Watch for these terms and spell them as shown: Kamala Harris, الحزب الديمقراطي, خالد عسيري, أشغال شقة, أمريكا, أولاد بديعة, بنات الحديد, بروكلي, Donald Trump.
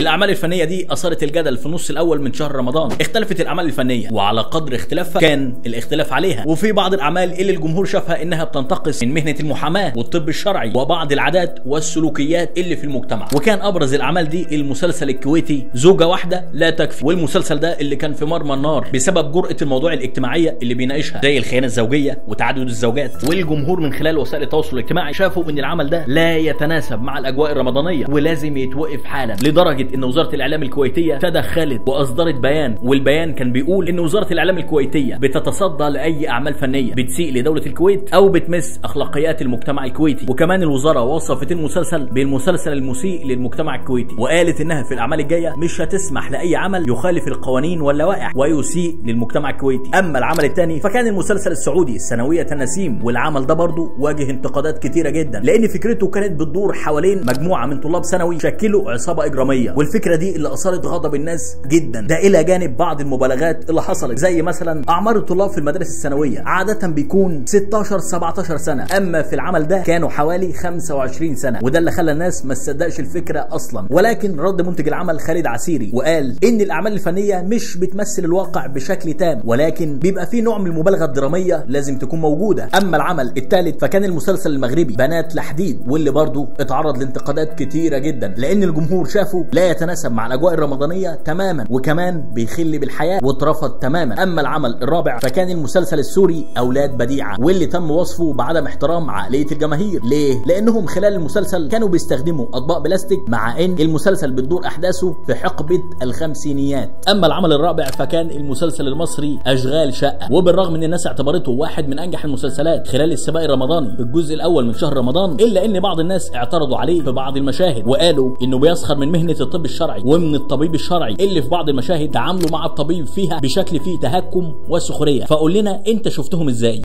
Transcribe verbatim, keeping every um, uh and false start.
الاعمال الفنيه دي اثارت الجدل في النص الاول من شهر رمضان. اختلفت الاعمال الفنيه وعلى قدر اختلافها كان الاختلاف عليها، وفي بعض الاعمال اللي الجمهور شافها انها بتنتقص من مهنه المحاماه والطب الشرعي وبعض العادات والسلوكيات اللي في المجتمع. وكان ابرز الاعمال دي المسلسل الكويتي زوجة واحدة لا تكفي، والمسلسل ده اللي كان في مرمى النار بسبب جرأة الموضوع الاجتماعيه اللي بيناقشها زي الخيانه الزوجيه وتعدد الزوجات، والجمهور من خلال وسائل التواصل الاجتماعي شافوا ان العمل ده لا يتناسب مع الاجواء الرمضانيه ولازم يتوقف حالا، لدرجه ان وزاره الاعلام الكويتيه تدخلت واصدرت بيان، والبيان كان بيقول ان وزاره الاعلام الكويتيه بتتصدى لاي اعمال فنيه بتسيء لدوله الكويت او بتمس اخلاقيات المجتمع الكويتي. وكمان الوزاره وصفت المسلسل بالمسلسل المسيء للمجتمع الكويتي، وقالت انها في الاعمال الجايه مش هتسمح لاي عمل يخالف القوانين واللوائح ويسيء للمجتمع الكويتي. اما العمل الثاني فكان المسلسل السعودي الثانوية نسيم، والعمل ده برضه واجه انتقادات كتيره جدا لان فكرته كانت بتدور حوالين مجموعه من طلاب ثانوي شكلوا عصابه اجراميه، والفكره دي اللي اثارت غضب الناس جدا، ده الى جانب بعض المبالغات اللي حصلت زي مثلا اعمار الطلاب في المدارس الثانويه عاده بيكون ستاشر سبعتاشر سنه، اما في العمل ده كانوا حوالي خمسة وعشرين سنه، وده اللي خلى الناس ما تصدقش الفكره اصلا. ولكن رد منتج العمل خالد عسيري وقال ان الاعمال الفنيه مش بتمثل الواقع بشكل تام، ولكن بيبقى في نوع من المبالغه الدراميه لازم تكون موجوده. اما العمل الثالث فكان المسلسل المغربي بنات الحديد، واللي برضه اتعرض لانتقادات كتيره جدا لان الجمهور شافه لا يتناسب مع الاجواء الرمضانيه تماما، وكمان بيخل بالحياه واترفض تماما. اما العمل الرابع فكان المسلسل السوري اولاد بديعه، واللي تم وصفه بعدم احترام عقليه الجماهير. ليه؟ لانهم خلال المسلسل كانوا بيستخدموا اطباق بلاستيك مع ان المسلسل بتدور احداثه في حقبه الخمسينيات. اما العمل الرابع فكان المسلسل المصري اشغال شقه، وبالرغم ان الناس اعتبرته واحد من انجح المسلسلات خلال السباق الرمضاني في الجزء الاول من شهر رمضان، الا ان بعض الناس اعترضوا عليه في بعض المشاهد وقالوا انه بيسخر من مهنه الطب الشرعي ومن الطبيب الشرعي اللي في بعض المشاهد تعاملوا مع الطبيب فيها بشكل فيه تهكم وسخريه. فقول لنا انت شفتهم ازاي؟